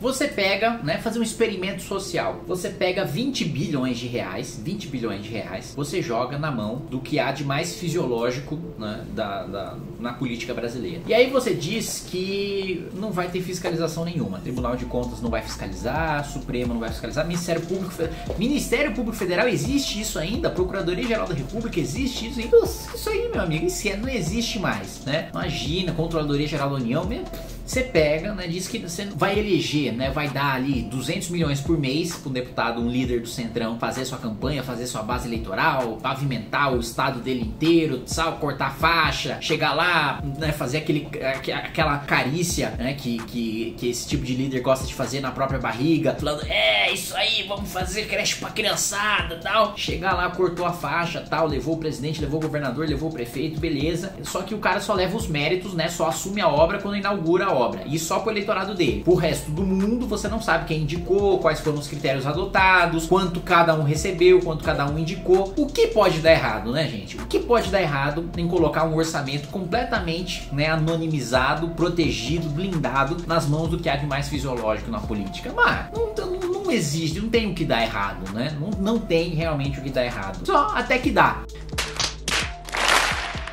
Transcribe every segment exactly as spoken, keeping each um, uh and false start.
Você pega, né, fazer um experimento social. Você pega vinte bilhões de reais, vinte bilhões de reais, você joga na mão do que há de mais fisiológico, né, da, da, na política brasileira. E aí você diz que não vai ter fiscalização nenhuma. Tribunal de Contas não vai fiscalizar, Supremo não vai fiscalizar, Ministério Público Federal, Ministério Público Federal existe isso ainda, Procuradoria-Geral da República existe isso ainda. Isso aí, meu amigo, isso não existe mais, né? Imagina, Controladoria-Geral da União mesmo. Você pega, né, diz que você vai eleger, né, vai dar ali duzentos milhões por mês para um deputado, um líder do Centrão fazer sua campanha, fazer sua base eleitoral, pavimentar o estado dele inteiro, sabe, cortar a faixa, chegar lá, né, fazer aquele, aquela carícia, né, que, que, que esse tipo de líder gosta de fazer na própria barriga, falando, é, isso aí, vamos fazer creche pra criançada, tal. Chegar lá, cortou a faixa, tal, levou o presidente, levou o governador, levou o prefeito, beleza. Só que o cara só leva os méritos, né, só assume a obra quando inaugura a obra. Obra, e só pro eleitorado dele. Pro resto do mundo, você não sabe quem indicou, quais foram os critérios adotados, quanto cada um recebeu, quanto cada um indicou. O que pode dar errado, né, gente? O que pode dar errado em colocar um orçamento completamente, né, anonimizado, protegido, blindado, nas mãos do que há de mais fisiológico na política? Mas não, não, não existe, não tem o que dar errado, né? Não, não tem realmente o que dar errado. Só até que dá.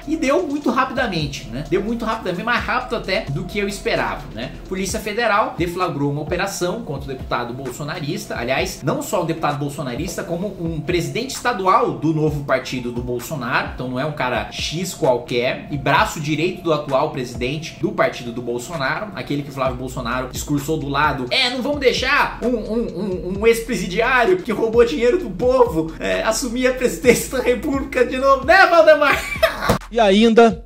E deu muito rapidamente, né? Deu muito rapidamente, mais rápido até do que eu esperava, né? Polícia Federal deflagrou uma operação contra o deputado bolsonarista. Aliás, não só um deputado bolsonarista, como um presidente estadual do novo partido do Bolsonaro. Então não é um cara X qualquer. E braço direito do atual presidente do partido do Bolsonaro. Aquele que Flávio Bolsonaro discursou do lado. É, não vamos deixar um, um, um, um ex-presidiário que roubou dinheiro do povo é, assumir a presidência da República de novo. Né, Valdemar? E ainda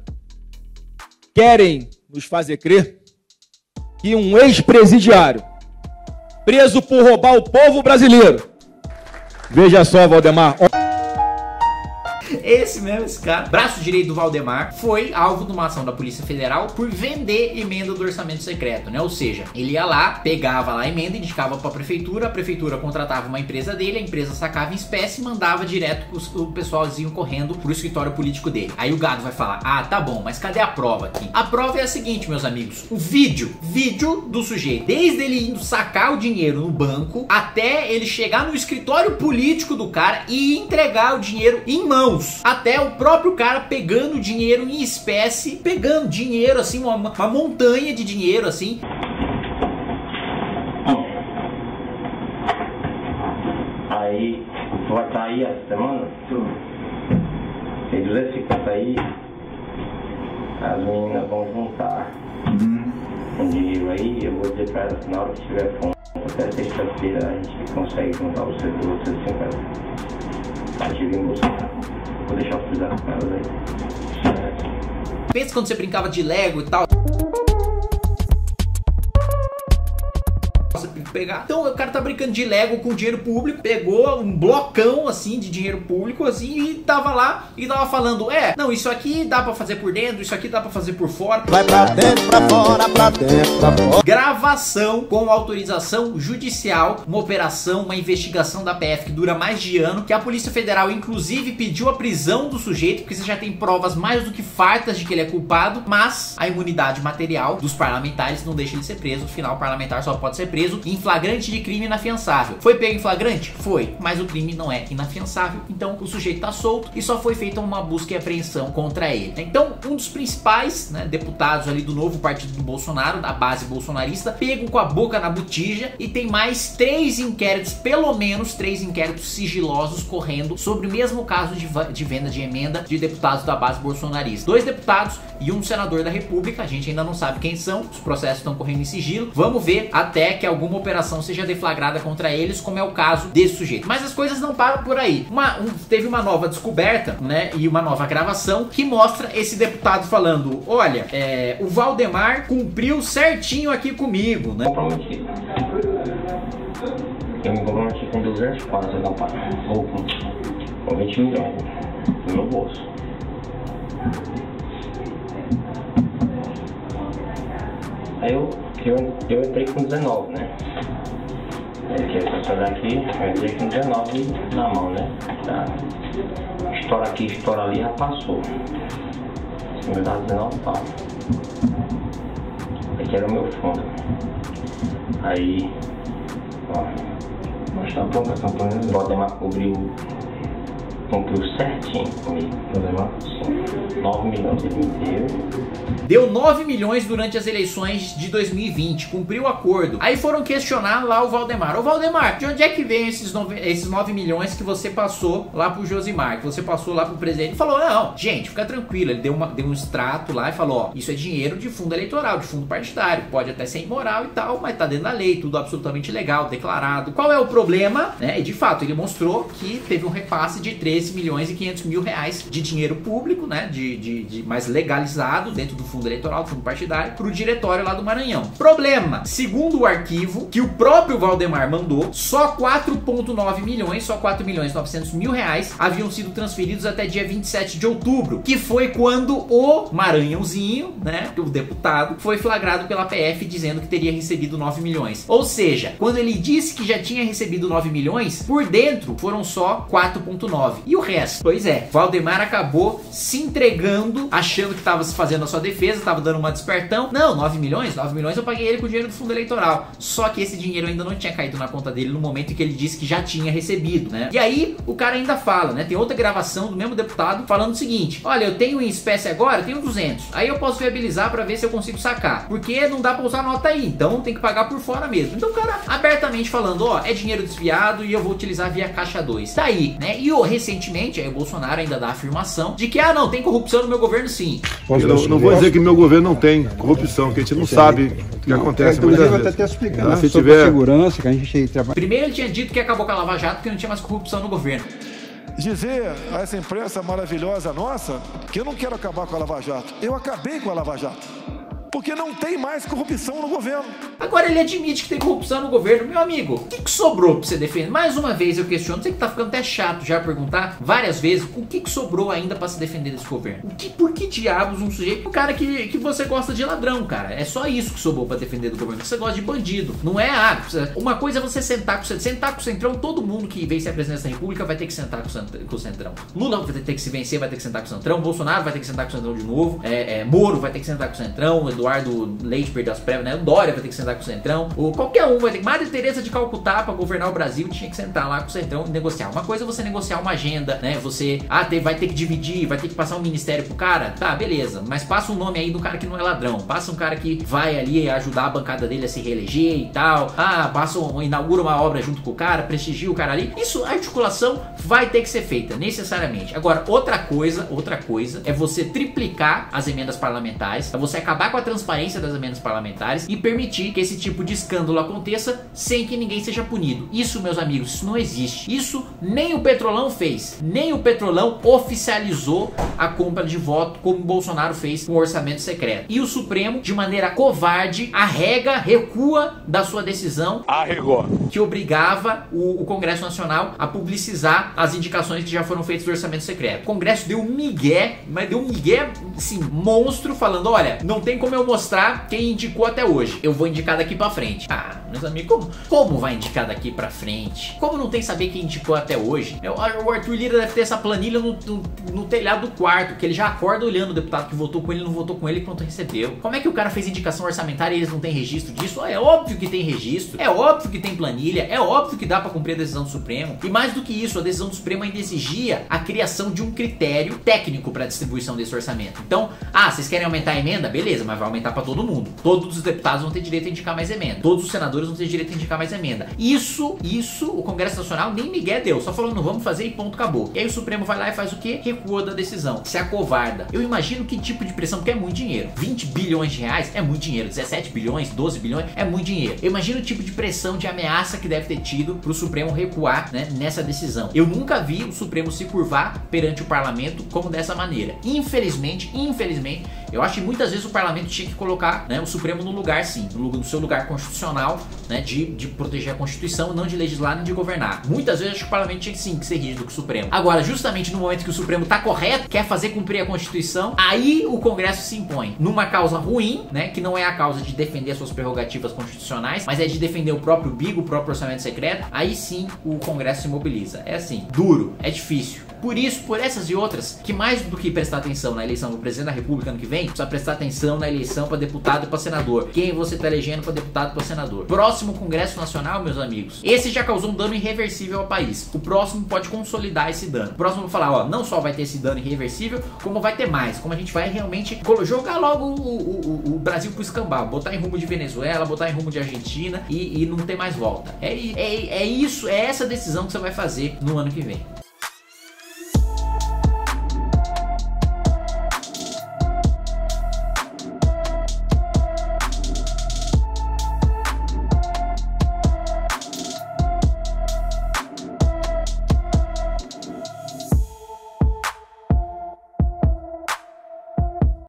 querem nos fazer crer que um ex-presidiário preso por roubar o povo brasileiro. Veja só, Valdemar. Esse mesmo, esse cara, braço direito do Valdemar, foi alvo de uma ação da Polícia Federal por vender emenda do Orçamento Secreto, né? Ou seja, ele ia lá, pegava lá a emenda, indicava pra prefeitura, a prefeitura contratava uma empresa dele, a empresa sacava em espécie e mandava direto os, o pessoalzinho correndo pro escritório político dele. Aí o gado vai falar, ah, tá bom, mas cadê a prova aqui? A prova é a seguinte, meus amigos, o vídeo, vídeo do sujeito, desde ele indo sacar o dinheiro no banco, até ele chegar no escritório político do cara e entregar o dinheiro em mãos. Até o próprio cara pegando dinheiro em espécie, pegando dinheiro assim, uma, uma montanha de dinheiro assim. Aí, vai estar aí a semana? Tem duzentos e cinquenta aí, as meninas vão juntar uhum. um dinheiro aí, eu vou dizer pra elas, na hora que tiver fome, até sexta-feira a gente consegue juntar os duzentos e cinquenta. Acho que vem buscar. Vou deixar os cuidados com elas aí. Pensa quando você brincava de Lego e tal. Pegar. Então o cara tá brincando de Lego com dinheiro público, pegou um blocão assim de dinheiro público assim e tava lá e tava falando, é, não, isso aqui dá pra fazer por dentro, isso aqui dá pra fazer por fora. Vai pra dentro, pra fora, pra dentro, pra fora. Gravação com autorização judicial, uma operação, uma investigação da P F que dura mais de ano, que a Polícia Federal inclusive pediu a prisão do sujeito, porque você já tem provas mais do que fartas de que ele é culpado, mas a imunidade material dos parlamentares não deixa ele ser preso, afinal o parlamentar só pode ser preso em flagrante de crime inafiançável. Foi pego em flagrante? Foi, mas o crime não é inafiançável, então o sujeito tá solto e só foi feita uma busca e apreensão contra ele. Então, um dos principais, né, deputados ali do novo partido do Bolsonaro, da base bolsonarista, pego com a boca na botija, e tem mais três inquéritos, pelo menos três inquéritos sigilosos correndo sobre o mesmo caso de, de venda de emenda de deputados da base bolsonarista. Dois deputados e um senador da República, a gente ainda não sabe quem são, os processos estão correndo em sigilo, vamos ver até que alguma operação seja deflagrada contra eles, como é o caso desse sujeito. Mas as coisas não param por aí. Uma, um, teve uma nova descoberta, né, e uma nova gravação que mostra esse deputado falando, olha, é, o Valdemar cumpriu certinho aqui comigo, né? Eu me comprometi com duzentos e quarenta, não, pai. Ou com vinte milhões no meu bolso. Aí eu, eu, eu entrei com dezenove, né? Aqui, essa daqui, eu entrei com dezenove na mão, né? Tá. Estoura aqui, estoura ali, já passou. Isso me dá dezenove pau. Aqui era o meu fundo. Aí, ó, mas tá pronta a campanha, né? Valdemar cobriu, cumpriu certinho comigo. Valdemar? Sim. nove milhões ele me deu. Deu nove milhões durante as eleições de dois mil e vinte, cumpriu o acordo. Aí foram questionar lá o Valdemar. Ô Valdemar, de onde é que veio esses nove milhões que você passou lá pro Josimar, que você passou lá pro presidente? Ele falou, não, gente, fica tranquilo. Ele deu, uma, deu um extrato lá e falou, ó, isso é dinheiro de fundo eleitoral, de fundo partidário, pode até ser imoral e tal, mas tá dentro da lei, tudo absolutamente legal, declarado. Qual é o problema? Né? E de fato, ele mostrou que teve um repasse de treze milhões e quinhentos mil reais de dinheiro público, né, de, de, de mais legalizado dentro do fundo eleitoral, do fundo partidário, pro diretório lá do Maranhão. Problema, segundo o arquivo que o próprio Valdemar mandou, só quatro vírgula nove milhões, só quatro milhões e novecentos mil reais haviam sido transferidos até dia vinte e sete de outubro, que foi quando o Maranhãozinho, né, o deputado, foi flagrado pela P F dizendo que teria recebido nove milhões. Ou seja, quando ele disse que já tinha recebido nove milhões, por dentro foram só quatro vírgula nove. E o resto? Pois é, Valdemar acabou se entregando, achando que estava se fazendo a sua defesa, estava dando uma despertão. Não, nove milhões? nove milhões eu paguei ele com o dinheiro do fundo eleitoral. Só que esse dinheiro ainda não tinha caído na conta dele no momento em que ele disse que já tinha recebido, né? E aí, o cara ainda fala, né? Tem outra gravação do mesmo deputado falando o seguinte, olha, eu tenho em espécie agora, eu tenho duzentos. Aí eu posso viabilizar pra ver se eu consigo sacar. Porque não dá pra usar nota aí, então tem que pagar por fora mesmo. Então o cara abertamente falando, ó, é dinheiro desviado e eu vou utilizar via caixa dois. Tá aí, né? E o recentemente, aí o Bolsonaro ainda dá a afirmação de que, ah, não, tem corrupção no meu governo, sim. Eu não, não vou dizer que meu governo não tem corrupção, porque a gente não sabe o que acontece. É, eu até até explicar, ah, se tiver segurança, que a gente trabalha. Primeiro ele tinha dito que acabou com a Lava Jato, porque não tinha mais corrupção no governo. Dizer a essa imprensa maravilhosa nossa que eu não quero acabar com a Lava Jato. Eu acabei com a Lava Jato. Porque não tem mais corrupção no governo. Agora ele admite que tem corrupção no governo. Meu amigo, o que, que sobrou pra você defender? Mais uma vez eu questiono, você que tá ficando até chato já perguntar várias vezes, o que, que sobrou ainda pra se defender desse governo? O que, por que diabos um sujeito, um cara que, que você gosta de ladrão, cara? É só isso que sobrou pra defender do governo, você gosta de bandido. Não é ah, uma coisa é você sentar com, sentar com o Centrão, todo mundo que vence a presidência da República vai ter que sentar com o Centrão. Lula vai ter que se vencer, vai ter que sentar com o Centrão. Bolsonaro vai ter que sentar com o Centrão de novo. É, é, Moro vai ter que sentar com o Centrão. Eduardo Leite perdeu as prévias, né? O Dória vai ter que sentar com o Centrão, ou qualquer um vai ter que... Madre Teresa de Calcutá, pra governar o Brasil, tinha que sentar lá com o Centrão e negociar. Uma coisa é você negociar uma agenda, né? Você, ah, tem, vai ter que dividir, vai ter que passar um ministério pro cara, tá, beleza, mas passa um nome aí do cara que não é ladrão, passa um cara que vai ali ajudar a bancada dele a se reeleger e tal, ah, passa um, inaugura uma obra junto com o cara, prestigia o cara ali. Isso, a articulação vai ter que ser feita, necessariamente. Agora, outra coisa, outra coisa, é você triplicar as emendas parlamentares, é você acabar com a transparência das emendas parlamentares e permitir que esse tipo de escândalo aconteça sem que ninguém seja punido. Isso, meus amigos, isso não existe. Isso nem o Petrolão fez, nem o Petrolão oficializou a compra de voto como o Bolsonaro fez com o orçamento secreto. E o Supremo, de maneira covarde, arrega, recua da sua decisão Arregou. que obrigava o, o Congresso Nacional a publicizar as indicações que já foram feitas do orçamento secreto. O Congresso deu um migué, mas deu um migué, assim, monstro, falando, olha, não tem como eu mostrar quem indicou até hoje. Eu vou indicar daqui pra frente. Ah, meus amigos, como, como vai indicar daqui pra frente? Como não tem saber quem indicou até hoje? Eu, o Arthur Lira deve ter essa planilha no, no, no telhado do quarto, que ele já acorda olhando o deputado que votou com ele, não votou com ele, quanto recebeu. Como é que o cara fez indicação orçamentária e eles não têm registro disso? É óbvio que tem registro, é óbvio que tem planilha, é óbvio que dá pra cumprir a decisão do Supremo. E mais do que isso, a decisão do Supremo ainda exigia a criação de um critério técnico pra distribuição desse orçamento. Então, ah, vocês querem aumentar a emenda? Beleza, mas vai aumentar pra todo mundo. Todos os deputados vão ter direito a indicar mais emenda. Todos os senadores vão ter direito a indicar mais emenda. Isso, isso, o Congresso Nacional nem migué deu. Só falou, não vamos fazer e ponto, acabou. E aí o Supremo vai lá e faz o quê? Recua da decisão. Se acovarda. Eu imagino que tipo de pressão, porque é muito dinheiro. vinte bilhões de reais é muito dinheiro. dezessete bilhões, doze bilhões é muito dinheiro. Eu imagino o tipo de pressão, de ameaça que deve ter tido pro Supremo recuar, né, nessa decisão. Eu nunca vi o Supremo se curvar perante o Parlamento como dessa maneira. Infelizmente, infelizmente, eu acho que muitas vezes o Parlamento tinha que colocar, né, o Supremo no lugar, sim, no, no seu lugar constitucional, né, de, de proteger a Constituição, não de legislar nem de governar. Muitas vezes acho que o Parlamento tinha sim que ser rígido com o Supremo. Agora, justamente no momento que o Supremo tá correto, quer fazer cumprir a Constituição, aí o Congresso se impõe numa causa ruim, né, que não é a causa de defender suas prerrogativas constitucionais, mas é de defender o próprio B I C, o próprio orçamento secreto. Aí sim o Congresso se mobiliza. É assim, duro, é difícil. Por isso, por essas e outras, que mais do que prestar atenção na eleição do presidente da República ano que vem, Gente, precisa prestar atenção na eleição para deputado e para senador. Quem você tá elegendo para deputado e para senador? Próximo Congresso Nacional, meus amigos, esse já causou um dano irreversível ao país. O próximo pode consolidar esse dano. O próximo vai falar, ó, não só vai ter esse dano irreversível, como vai ter mais. Como a gente vai realmente jogar logo o, o, o, o Brasil pro escambau, botar em rumo de Venezuela, botar em rumo de Argentina e, e não ter mais volta. É, é, é isso, é essa decisão que você vai fazer no ano que vem.